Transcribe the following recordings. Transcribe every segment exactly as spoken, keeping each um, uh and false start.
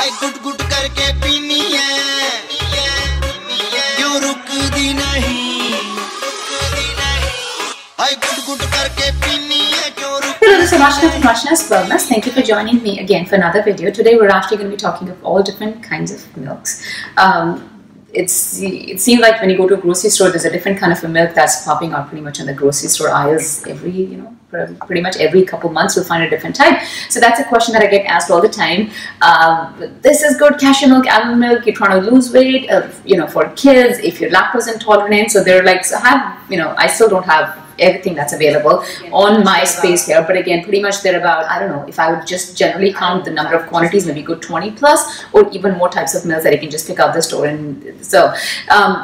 हाय गुट गुट करके पीनी है क्यों रुकती नहीं, हाय गुट गुट करके पीनी है क्यों रुकती नहीं। Hello, this is Rachna from Rachna's Wellness. Thank you for joining me again for another video. Today we're actually going to be talking of all different kinds of milks. Um, It's, it seems like when you go to a grocery store, there's a different kind of a milk that's popping out pretty much on the grocery store aisles every, you know, pretty much every couple months we'll find a different type. So that's a question that I get asked all the time. Um, this is good, cashew milk, almond milk, you're trying to lose weight, uh, you know, for kids, if you're lactose intolerant. So they're like, so have, you know, I still don't have everything that's available yeah, on my space about. Here, but again, pretty much they're about, I don't know, if I would just generally count the number of quantities, maybe go twenty plus or even more types of milk that you can just pick up the store. And so, um,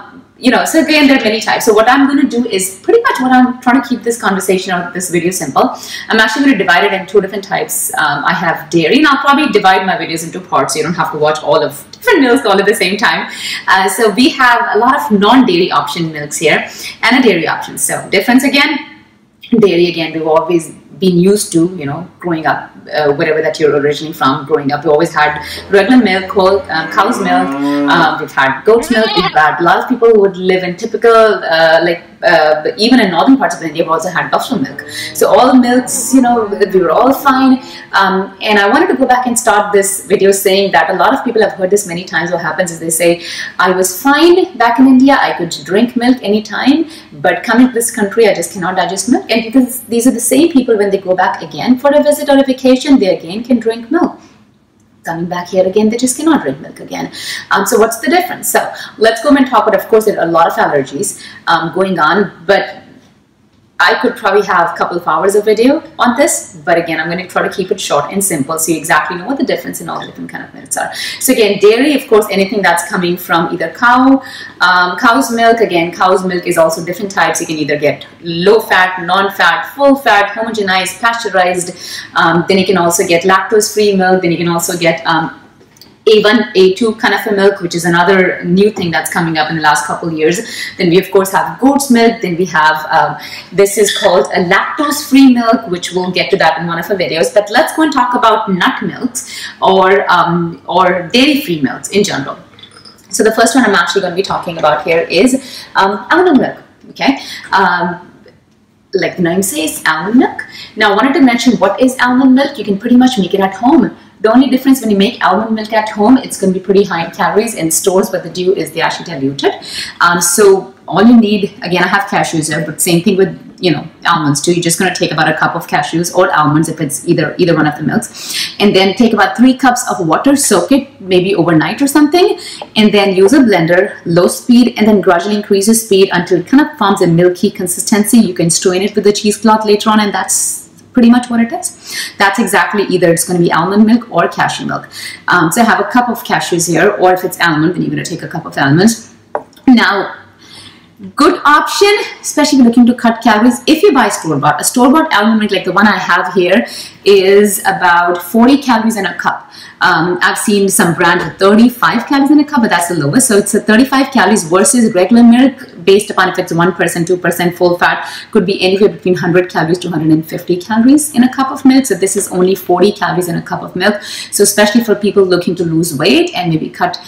you know, so again, there are many types. So what I'm going to do is pretty much what I'm trying to keep this conversation or this video simple. I'm actually going to divide it into two different types. Um, I have dairy, and I'll probably divide my videos into parts so you don't have to watch all of different milks all at the same time. Uh, so we have a lot of non-dairy option milks here and a dairy option. So difference again, dairy again, we've always been used to, you know, growing up, uh, wherever that you're originally from, growing up, we always had regular milk, whole, um, cow's milk, um, we've had goat's milk, we've had a lot of people who would live in typical, uh, like, uh, even in northern parts of India, we've also had buffalo milk. So all the milks, you know, we were all fine. Um, and I wanted to go back and start this video saying that a lot of people have heard this many times. What happens is they say, I was fine back in India, I could drink milk anytime, but coming to this country, I just cannot digest milk. And because these are the same people, when they go back again for a visit or a vacation, they again can drink milk. Coming back here again, they just cannot drink milk again. Um, so what's the difference? So let's go and talk about, of course, there are a lot of allergies um, going on, but I could probably have a couple of hours of video on this, but again, I'm going to try to keep it short and simple so you exactly know what the difference in all the different kind of milks are. So again, dairy, of course, anything that's coming from either cow, um, cow's milk, again, cow's milk is also different types. You can either get low-fat, non-fat, full-fat, homogenized, pasteurized, um, then you can also get lactose-free milk, then you can also get um, A one, A two kind of a milk, which is another new thing that's coming up in the last couple of years. Then we, of course, have goat's milk. Then we have, um, this is called a lactose-free milk, which we'll get to that in one of our videos. But let's go and talk about nut milks or, um, or dairy-free milks in general. So the first one I'm actually going to be talking about here is um, almond milk, okay? Um, like the name says, almond milk. Now, I wanted to mention what is almond milk. You can pretty much make it at home. The only difference when you make almond milk at home, it's going to be pretty high in calories. In stores, what they do is they actually dilute it. Um, so all you need, again, I have cashews here, but same thing with, you know, almonds too. You're just going to take about a cup of cashews or almonds if it's either either one of the milks, and then take about three cups of water, soak it maybe overnight or something, and then use a blender, low speed, and then gradually increase your speed until it kind of forms a milky consistency. You can strain it with a cheesecloth later on, and that's pretty much what it is. That's exactly either it's going to be almond milk or cashew milk. Um, so I have a cup of cashews here, or if it's almond, then you're going to take a cup of almonds. Now, good option, especially if you're looking to cut calories, if you buy store-bought. A store-bought almond milk like the one I have here is about forty calories in a cup. Um, I've seen some brands with thirty-five calories in a cup, but that's the lowest. So it's a thirty-five calories versus regular milk, based upon if it's one percent, two percent full fat, could be anywhere between one hundred calories to one hundred fifty calories in a cup of milk. So this is only forty calories in a cup of milk. So especially for people looking to lose weight and maybe cut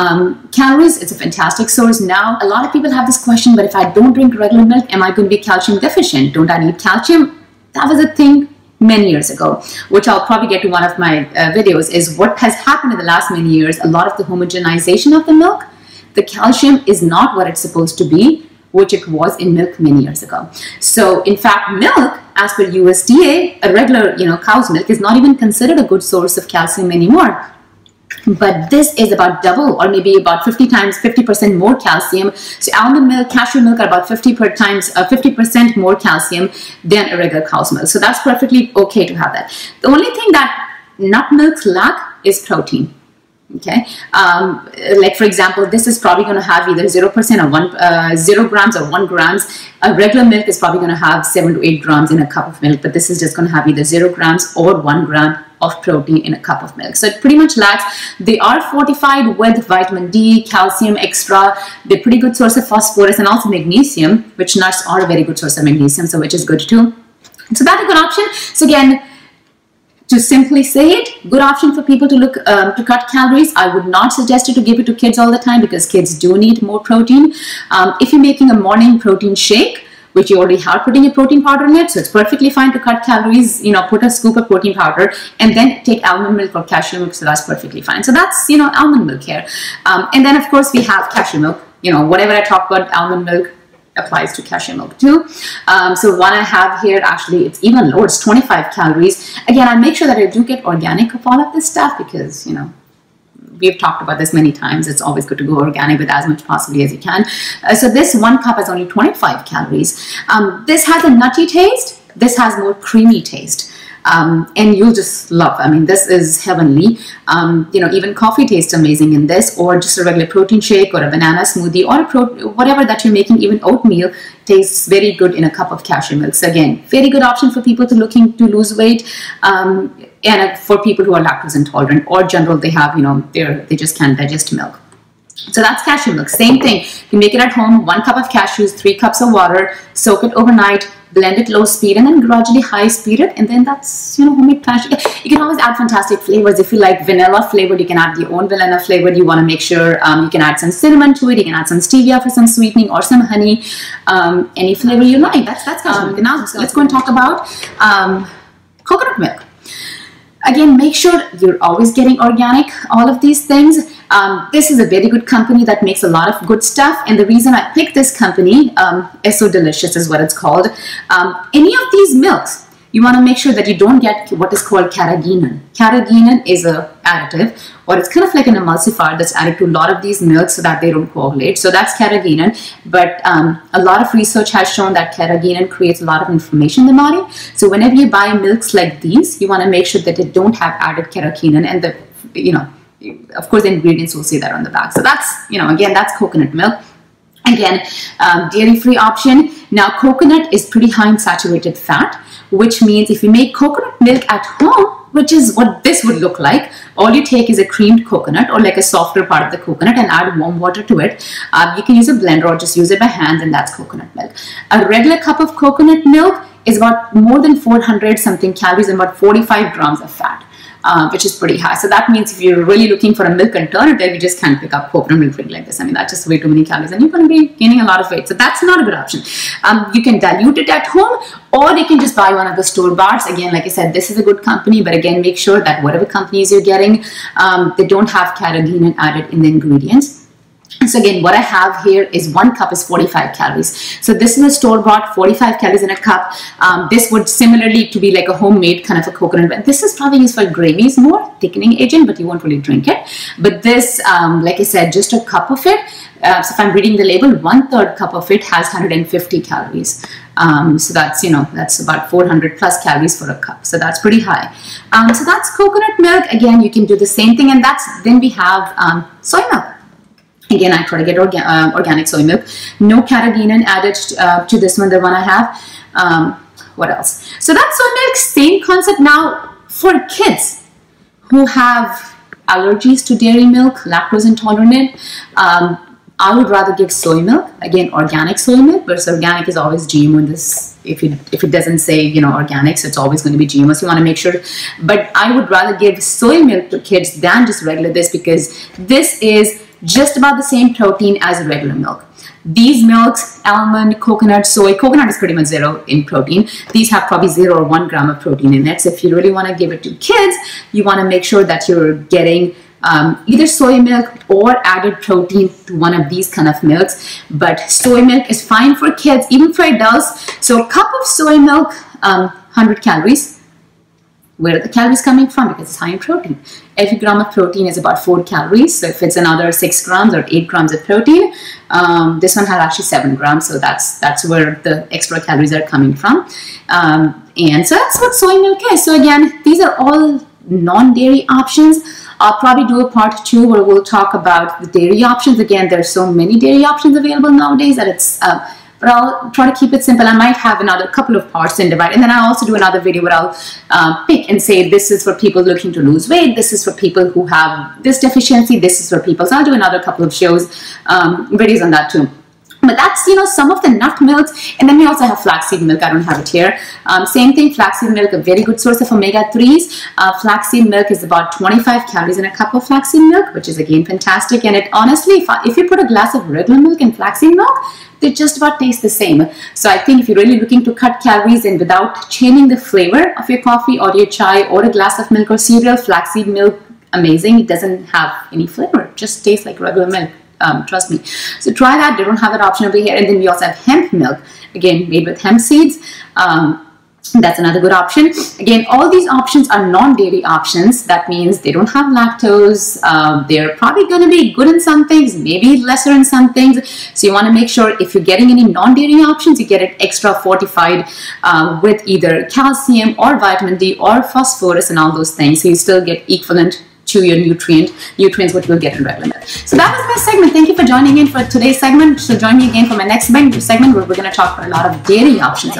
um, calories, it's a fantastic source. Now, a lot of people have this question, but if I don't drink regular milk, am I going to be calcium deficient? Don't I need calcium? That was a thing many years ago, which I'll probably get to one of my uh, videos, is what has happened in the last many years. A lot of the homogenization of the milk, the calcium is not what it's supposed to be, which it was in milk many years ago. So in fact, milk, as per U S D A, a regular, you know, cow's milk is not even considered a good source of calcium anymore. But this is about double, or maybe about fifty times, fifty percent more calcium. So almond milk, cashew milk are about fifty per times, fifty percent more calcium than a regular cow's milk. So that's perfectly okay to have that. The only thing that nut milks lack is protein. Okay, um, like for example, this is probably going to have either zero percent or one uh, zero grams or one grams. A regular milk is probably going to have seven to eight grams in a cup of milk, but this is just going to have either zero grams or one gram of protein in a cup of milk. So it pretty much lacks. They are fortified with vitamin D, calcium extra. They're pretty good source of phosphorus and also magnesium, which nuts are a very good source of magnesium, so which is good too. So that's a good option. So again, to simply say it, good option for people to look um, to cut calories. I would not suggest it to give it to kids all the time because kids do need more protein. Um, if you're making a morning protein shake, which you already have putting a protein powder in it, so it's perfectly fine to cut calories, you know, put a scoop of protein powder and then take almond milk or cashew milk, so that's perfectly fine. So that's, you know, almond milk here. Um, and then, of course, we have cashew milk. You know, whatever I talk about, almond milk applies to cashew milk too. Um, so one I have here, actually, it's even lower, it's twenty-five calories. Again, I make sure that I do get organic of all of this stuff because, you know, we've talked about this many times. It's always good to go organic with as much possibly as you can. Uh, so this one cup has only twenty-five calories. Um, this has a nutty taste. This has more creamy taste. Um, and you'll just love, I mean, this is heavenly. Um, you know, even coffee tastes amazing in this, or just a regular protein shake or a banana smoothie or a pro whatever that you're making, even oatmeal tastes very good in a cup of cashew milk. So again, very good option for people to looking to lose weight. Um, and for people who are lactose intolerant or general, they have, you know, they're, they just can't digest milk. So that's cashew milk. Same thing. You make it at home, one cup of cashews, three cups of water, soak it overnight, blend it low speed and then gradually high speed it, and then that's, you know, homemade cashew. You can always add fantastic flavors. If you like vanilla flavored, you can add your own vanilla flavored. You want to make sure um, you can add some cinnamon to it. You can add some stevia for some sweetening or some honey, um, any flavor you like. That's, that's cashew milk. Um, now let's go and talk about um, coconut milk. Again, make sure you're always getting organic, all of these things. Um, this is a very good company that makes a lot of good stuff. And the reason I picked this company, um, Esso Delicious is what it's called. Um, any of these milks, you want to make sure that you don't get what is called carrageenan. Carrageenan is an additive, or it's kind of like an emulsifier that's added to a lot of these milks so that they don't coagulate. So that's carrageenan. But um, a lot of research has shown that carrageenan creates a lot of inflammation in the body. So whenever you buy milks like these, you want to make sure that they don't have added carrageenan, and the, you know, of course, the ingredients will say that on the back. So that's, you know, again, that's coconut milk. Again, um, dairy-free option. Now, coconut is pretty high in saturated fat, which means if you make coconut milk at home, which is what this would look like, all you take is a creamed coconut or like a softer part of the coconut and add warm water to it. Um, you can use a blender or just use it by hand, and that's coconut milk. A regular cup of coconut milk is about more than four hundred something calories and about forty-five grams of fat. Um, which is pretty high. So that means if you're really looking for a milk alternative, you just can't pick up coconut milk drink like this. I mean, that's just way too many calories and you're going to be gaining a lot of weight. So that's not a good option. Um, you can dilute it at home, or you can just buy one of the store bars. Again, like I said, this is a good company, but again, make sure that whatever companies you're getting, um, they don't have carrageenan added in the ingredients. So again, what I have here is one cup is forty-five calories. So this is a store-bought, forty-five calories in a cup. Um, this would similarly to be like a homemade kind of a coconut milk. This is probably used for gravies more, thickening agent, but you won't really drink it. But this, um, like I said, just a cup of it. Uh, so if I'm reading the label, one third cup of it has one hundred fifty calories. Um, so that's, you know, that's about four hundred plus calories for a cup. So that's pretty high. Um, so that's coconut milk. Again, you can do the same thing. And that's, then we have um, soy milk. Again, I try to get orga uh, organic soy milk. No carrageenan added uh, to this one, the one I have. Um, what else? So that's soy milk, same concept. Now, for kids who have allergies to dairy milk, lactose intolerant, um, I would rather give soy milk, again, organic soy milk, but organic is always G M O in this. If it, if it doesn't say, you know, organic, so it's always going to be G M O, so you want to make sure. But I would rather give soy milk to kids than just regular this, because this is just about the same protein as regular milk. These milks, almond, coconut, soy, coconut is pretty much zero in protein. These have probably zero or one gram of protein in it. So if you really want to give it to kids, you want to make sure that you're getting um, either soy milk or added protein to one of these kind of milks. But soy milk is fine for kids, even for adults. So a cup of soy milk, um, one hundred calories. Where are the calories coming from? Because it's high in protein. Every gram of protein is about four calories. So if it's another six grams or eight grams of protein, um, this one has actually seven grams. So that's that's where the extra calories are coming from. Um, and so that's what soy milk is. So again, these are all non-dairy options. I'll probably do a part two where we'll talk about the dairy options. Again, there are so many dairy options available nowadays that it's. Uh, But I'll try to keep it simple. I might have another couple of parts in divide. And then I'll also do another video where I'll uh, pick and say, this is for people looking to lose weight. This is for people who have this deficiency. This is for people. So I'll do another couple of shows, um, videos on that too. But that's, you know, some of the nut milks. And then we also have flaxseed milk. I don't have it here. Um, same thing, flaxseed milk, a very good source of omega threes. Uh, flaxseed milk is about twenty-five calories in a cup of flaxseed milk, which is again fantastic. And it honestly, if, I, if you put a glass of regular milk and flaxseed milk, they just about taste the same. So I think if you're really looking to cut calories and without changing the flavor of your coffee or your chai or a glass of milk or cereal, flaxseed milk, amazing. It doesn't have any flavor. It just tastes like regular milk. Um, trust me. So try that. They don't have that option over here. And then we also have hemp milk, again made with hemp seeds. Um, that's another good option. Again, all these options are non-dairy options. That means they don't have lactose. Uh, they're probably going to be good in some things, maybe lesser in some things. So you want to make sure if you're getting any non-dairy options, you get it extra fortified uh, with either calcium or vitamin D or phosphorus and all those things, so you still get equivalent to your nutrient, nutrients what you'll get in regular milk. So that was my segment. Thank you for joining in for today's segment. So join me again for my next segment where we're going to talk about a lot of dairy options.